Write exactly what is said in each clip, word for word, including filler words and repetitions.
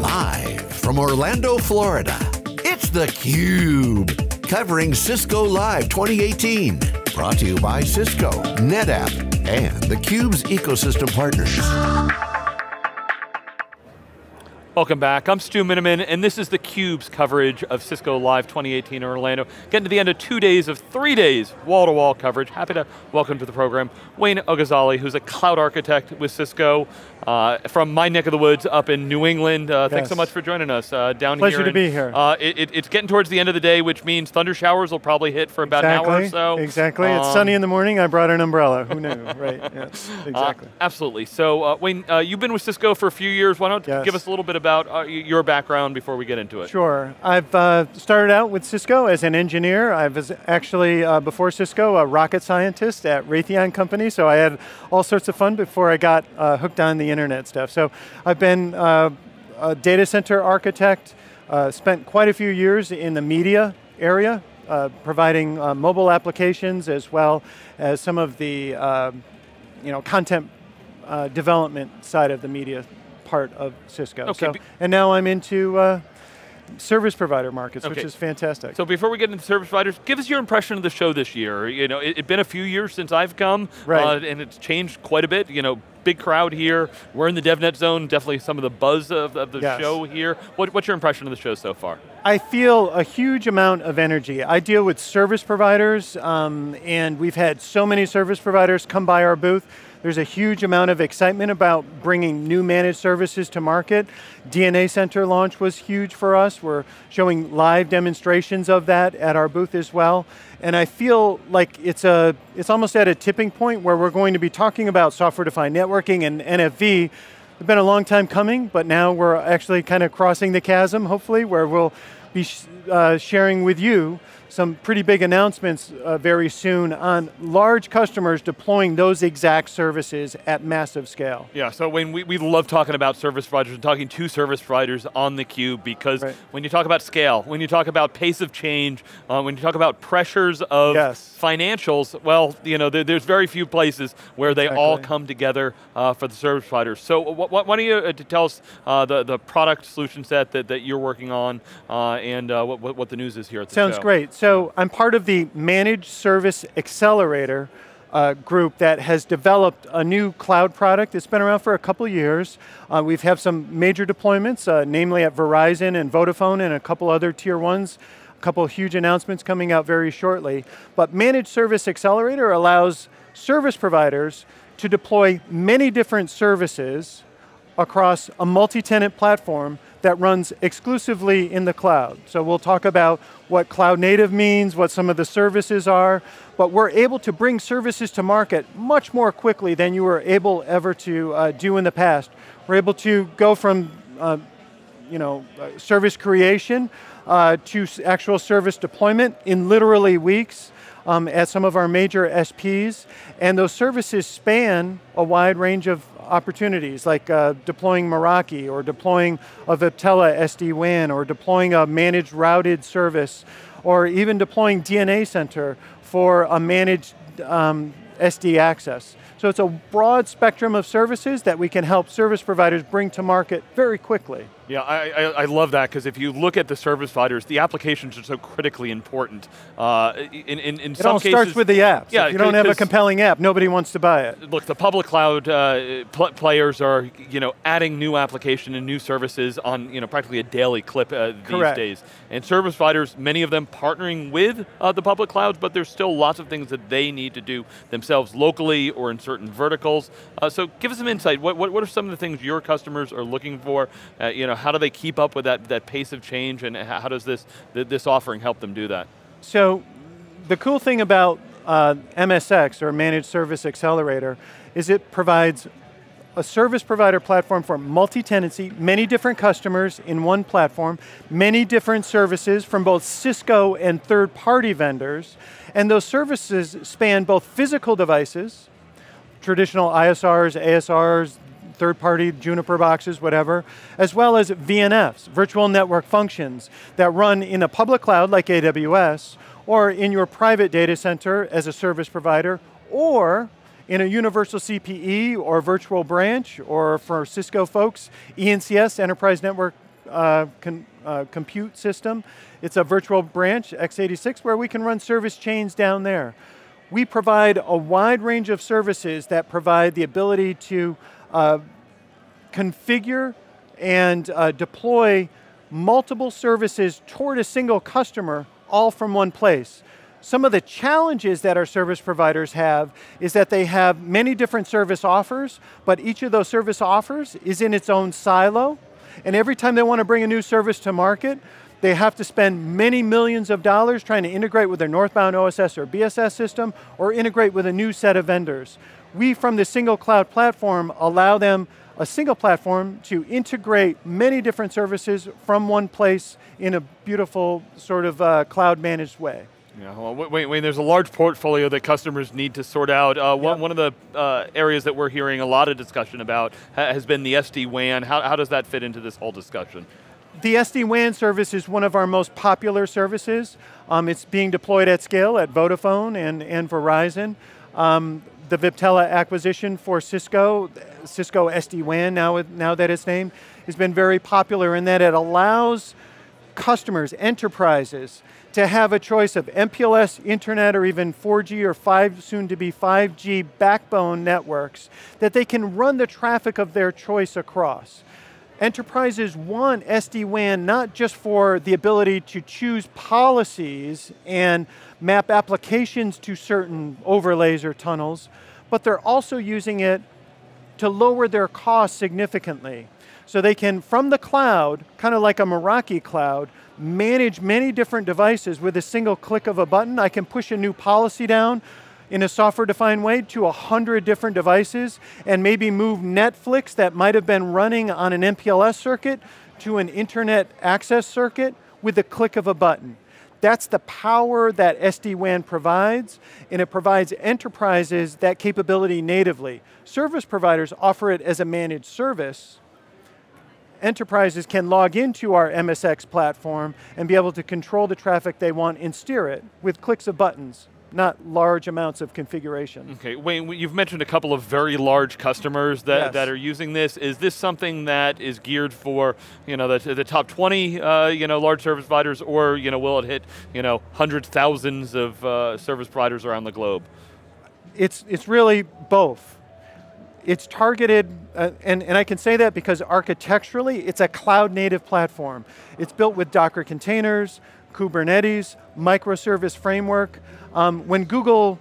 Live from Orlando, Florida, it's theCUBE, covering Cisco Live twenty eighteen. Brought to you by Cisco, NetApp, and theCUBE's ecosystem partners. Welcome back, I'm Stu Miniman, and this is theCUBE's coverage of Cisco Live twenty eighteen in Orlando. Getting to the end of two days of three days wall-to-wall coverage. Happy to welcome to the program Wayne Ogozaly, who's a cloud architect with Cisco uh, from my neck of the woods up in New England. Uh, yes. Thanks so much for joining us uh, down Pleasure here. Pleasure to be here. Uh, it, it, it's getting towards the end of the day, which means thunder showers will probably hit for about exactly. an hour or so. Exactly, um, it's sunny in the morning, I brought an umbrella, who knew, right, yes, exactly. Uh, absolutely, so uh, Wayne, uh, you've been with Cisco for a few years. Why don't you yes. give us a little bit of about your background before we get into it. Sure, I've uh, started out with Cisco as an engineer. I was actually, uh, before Cisco, a rocket scientist at Raytheon Company, so I had all sorts of fun before I got uh, hooked on the internet stuff. So I've been uh, a data center architect, uh, spent quite a few years in the media area, uh, providing uh, mobile applications as well as some of the uh, you know, content uh, development side of the media part of Cisco. Okay, so, and now I'm into uh, service provider markets, okay. which is fantastic. So before we get into service providers, give us your impression of the show this year. You know, it's it been a few years since I've come, right. uh, and it's changed quite a bit. You know, big crowd here. We're in the DevNet zone, definitely some of the buzz of, of the yes. show here. What, what's your impression of the show so far? I feel a huge amount of energy. I deal with service providers, um, and we've had so many service providers come by our booth. There's a huge amount of excitement about bringing new managed services to market. D N A Center launch was huge for us. We're showing live demonstrations of that at our booth as well. And I feel like it's, a, it's almost at a tipping point where we're going to be talking about software-defined networking and N F V. It's been a long time coming, but now we're actually kind of crossing the chasm, hopefully, where we'll be sh uh, sharing with you some pretty big announcements uh, very soon on large customers deploying those exact services at massive scale. Yeah, so Wayne, we, we love talking about service providers and talking to service providers on theCUBE because right. when you talk about scale, when you talk about pace of change, uh, when you talk about pressures of yes. financials, well, you know, there, there's very few places where exactly. they all come together uh, for the service providers. So wh wh why don't you uh, tell us uh, the, the product solution set that, that you're working on uh, and uh, what, what the news is here at the Sounds show. Great. So I'm part of the Managed Service Accelerator uh, group that has developed a new cloud product. It's been around for a couple years. Uh, we've had some major deployments, uh, namely at Verizon and Vodafone and a couple other tier ones. A couple huge announcements coming out very shortly. But Managed Service Accelerator allows service providers to deploy many different services across a multi-tenant platform that runs exclusively in the cloud. So we'll talk about what cloud native means, what some of the services are, but we're able to bring services to market much more quickly than you were able ever to uh, do in the past. We're able to go from uh, you know, service creation uh, to actual service deployment in literally weeks um, at some of our major S Ps, and those services span a wide range of opportunities, like uh, deploying Meraki, or deploying a Viptela S D WAN, or deploying a managed routed service, or even deploying D N A Center for a managed um, S D access. So it's a broad spectrum of services that we can help service providers bring to market very quickly. Yeah, I, I, I love that, because if you look at the service providers, the applications are so critically important. Uh, in, in, in it some all cases, starts with the apps. Yeah, if you don't have a compelling app, nobody wants to buy it. Look, the public cloud uh, pl players are you know, adding new application and new services on you know, practically a daily clip uh, these Correct. days. And service providers, many of them partnering with uh, the public clouds, but there's still lots of things that they need to do themselves locally or in certain verticals. Uh, so give us some insight. What, what, what are some of the things your customers are looking for? Uh, you know, how do they keep up with that, that pace of change, and how does this, this offering help them do that? So the cool thing about uh, M S X, or Managed Service Accelerator, is it provides a service provider platform for multi-tenancy, many different customers in one platform, many different services from both Cisco and third-party vendors, and those services span both physical devices, traditional I S Rs, A S Rs, third-party Juniper boxes, whatever, as well as V N Fs, virtual network functions, that run in a public cloud like A W S, or in your private data center as a service provider, or in a universal C P E or virtual branch, or for Cisco folks, E N C S, Enterprise Network uh, con, uh, compute system. It's a virtual branch, x eighty-six, where we can run service chains down there. We provide a wide range of services that provide the ability to uh, configure and uh, deploy multiple services toward a single customer, all from one place. Some of the challenges that our service providers have is that they have many different service offers, but each of those service offers is in its own silo, and every time they want to bring a new service to market, they have to spend many millions of dollars trying to integrate with their northbound O S S or B S S system, or integrate with a new set of vendors. We, from the single cloud platform, allow them a single platform to integrate many different services from one place in a beautiful sort of uh, cloud-managed way. Yeah, well, Wayne, Wayne, there's a large portfolio that customers need to sort out. Uh, one, yep. one of the uh, areas that we're hearing a lot of discussion about ha has been the S D WAN. How, how does that fit into this whole discussion? The S D WAN service is one of our most popular services. Um, it's being deployed at scale at Vodafone and, and Verizon. Um, the Viptela acquisition for Cisco, Cisco S D WAN, now, now that it's named, has been very popular in that it allows customers, enterprises, to have a choice of M P L S, internet, or even four G or five, soon to be five G backbone networks that they can run the traffic of their choice across. Enterprises want S D WAN not just for the ability to choose policies and map applications to certain overlays or tunnels, but they're also using it to lower their costs significantly. So they can, from the cloud, kind of like a Meraki cloud, manage many different devices with a single click of a button. I can push a new policy down in a software-defined way to one hundred different devices and maybe move Netflix that might have been running on an M P L S circuit to an internet access circuit with the click of a button. That's the power that S D WAN provides, and it provides enterprises that capability natively. Service providers offer it as a managed service. Enterprises can log into our M S X platform and be able to control the traffic they want and steer it with clicks of buttons, not large amounts of configuration. Okay, Wayne, you've mentioned a couple of very large customers that, yes. that are using this. Is this something that is geared for, you know, the, the top twenty, uh, you know, large service providers, or, you know, will it hit, you know, hundreds, thousands of uh, service providers around the globe? It's, it's really both. It's targeted, uh, and, and I can say that because architecturally, it's a cloud-native platform. It's built with Docker containers, Kubernetes, microservice framework. Um, when Google,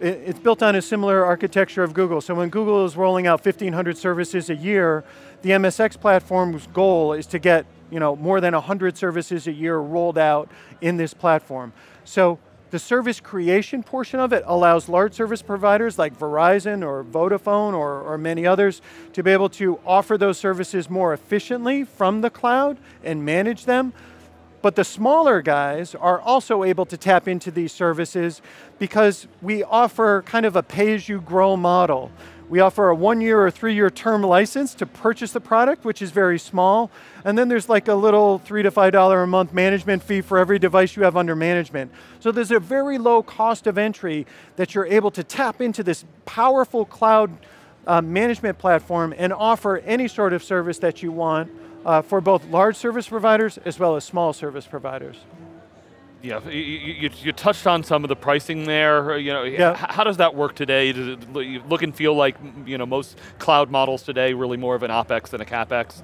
it, it's built on a similar architecture of Google. So when Google is rolling out fifteen hundred services a year, the M S X platform's goal is to get, you know, more than one hundred services a year rolled out in this platform. So the service creation portion of it allows large service providers like Verizon or Vodafone or, or many others to be able to offer those services more efficiently from the cloud and manage them. But the smaller guys are also able to tap into these services because we offer kind of a pay-as-you-grow model. We offer a one-year or three-year term license to purchase the product, which is very small, and then there's like a little three to five dollar a month management fee for every device you have under management. So there's a very low cost of entry that you're able to tap into this powerful cloud uh, management platform and offer any sort of service that you want. Uh, for both large service providers as well as small service providers. Yeah, you, you, you touched on some of the pricing there. You know, yeah. How does that work today? Does it look and feel like, you know, most cloud models today, really more of an OpEx than a CapEx?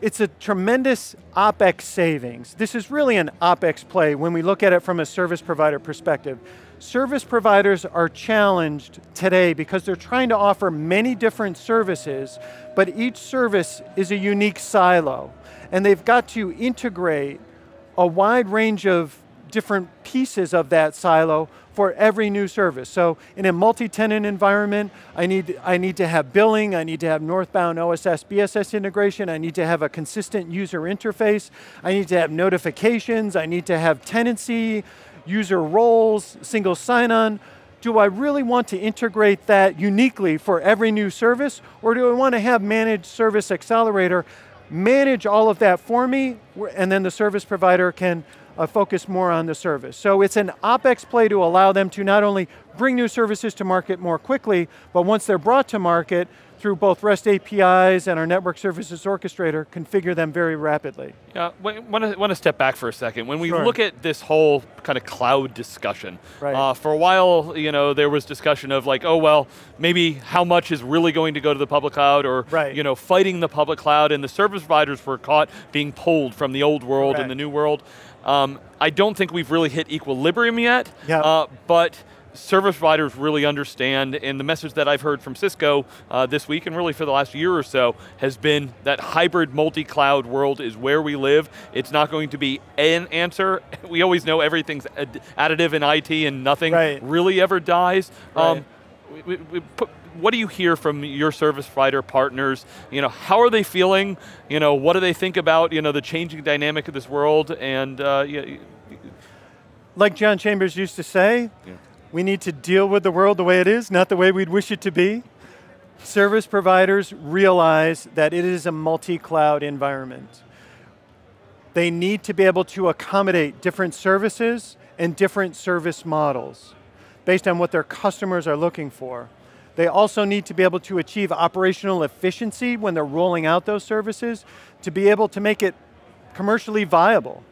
It's a tremendous OpEx savings. This is really an OpEx play when we look at it from a service provider perspective. Service providers are challenged today because they're trying to offer many different services, but each service is a unique silo. And they've got to integrate a wide range of different pieces of that silo for every new service. So in a multi-tenant environment, I need, I need to have billing, I need to have northbound O S S, B S S integration, I need to have a consistent user interface, I need to have notifications, I need to have tenancy, user roles, single sign-on. Do I really want to integrate that uniquely for every new service, or do I want to have Managed Service Accelerator manage all of that for me, and then the service provider can uh, focus more on the service? So it's an OpEx play to allow them to not only bring new services to market more quickly, but once they're brought to market, through both REST A P Is and our Network Services Orchestrator, configure them very rapidly. Yeah, I want to step back for a second. When we sure. look at this whole kind of cloud discussion, right. uh, for a while, you know, there was discussion of like, oh well, maybe how much is really going to go to the public cloud, or right. you know, fighting the public cloud, and the service providers were caught being pulled from the old world right. and the new world. Um, I don't think we've really hit equilibrium yet, yeah. uh, but service providers really understand, and the message that I've heard from Cisco uh, this week, and really for the last year or so, has been that hybrid multi-cloud world is where we live. It's not going to be an answer. We always know everything's ad additive in I T and nothing right. really ever dies. Right. Um, we, we put, what do you hear from your service provider partners? You know, how are they feeling? You know, what do they think about you know, the changing dynamic of this world? And uh, yeah. like John Chambers used to say, yeah. we need to deal with the world the way it is, not the way we'd wish it to be. Service providers realize that it is a multi-cloud environment. They need to be able to accommodate different services and different service models based on what their customers are looking for. They also need to be able to achieve operational efficiency when they're rolling out those services to be able to make it commercially viable.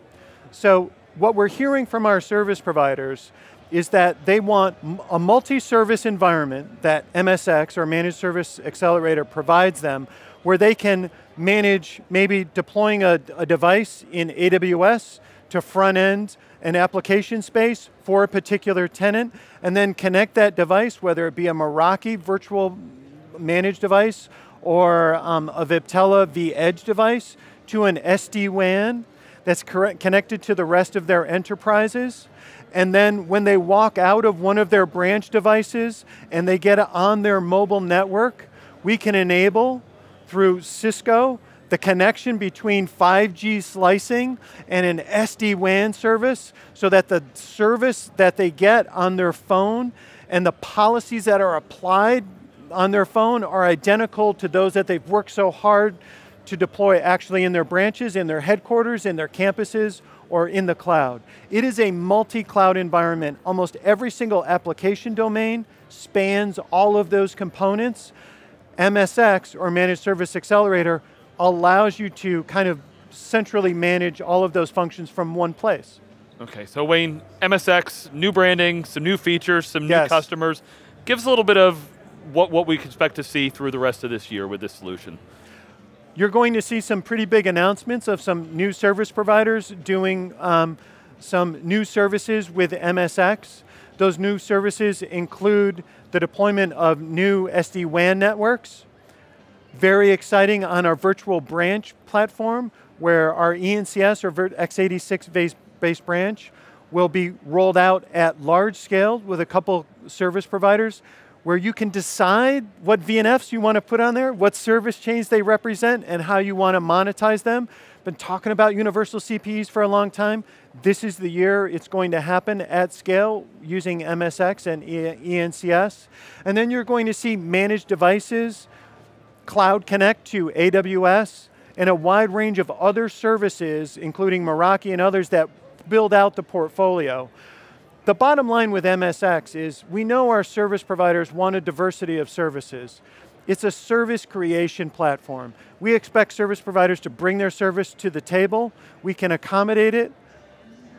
So what we're hearing from our service providers is that they want a multi-service environment that M S X, or Managed Service Accelerator, provides them, where they can manage maybe deploying a, a device in A W S to front end an application space for a particular tenant, and then connect that device, whether it be a Meraki virtual managed device or um, a Viptela V-Edge device, to an S D WAN that's connected to the rest of their enterprises. And then when they walk out of one of their branch devices and they get on their mobile network, we can enable, through Cisco, the connection between five G slicing and an S D WAN service, so that the service that they get on their phone and the policies that are applied on their phone are identical to those that they've worked so hard to deploy actually in their branches, in their headquarters, in their campuses, or in the cloud. It is a multi-cloud environment. Almost every single application domain spans all of those components. M S X, or Managed Service Accelerator, allows you to kind of centrally manage all of those functions from one place. Okay, so Wayne, M S X, new branding, some new features, some yes. new customers. Give us a little bit of what, what we expect to see through the rest of this year with this solution. You're going to see some pretty big announcements of some new service providers doing um, some new services with M S X. Those new services include the deployment of new S D WAN networks. Very exciting on our virtual branch platform, where our E N C S, or x eighty-six based branch, will be rolled out at large scale with a couple service providers, where you can decide what V N Fs you want to put on there, what service chains they represent, and how you want to monetize them. Been talking about universal C P Es for a long time. This is the year it's going to happen at scale using M S X and E N C S. And then you're going to see managed devices, Cloud Connect to A W S, and a wide range of other services, including Meraki and others, that build out the portfolio. The bottom line with M S X is we know our service providers want a diversity of services. It's a service creation platform. We expect service providers to bring their service to the table. We can accommodate it,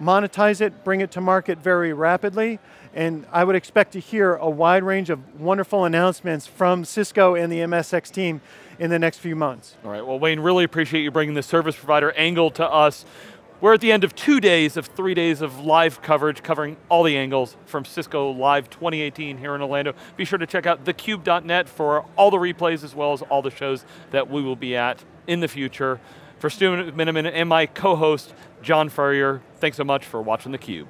monetize it, bring it to market very rapidly, and I would expect to hear a wide range of wonderful announcements from Cisco and the M S X team in the next few months. All right, well Wayne, really appreciate you bringing the service provider angle to us. We're at the end of two days of three days of live coverage, covering all the angles from Cisco Live twenty eighteen here in Orlando. Be sure to check out the cube dot net for all the replays, as well as all the shows that we will be at in the future. For Stu Miniman and my co-host, John Furrier, thanks so much for watching theCUBE.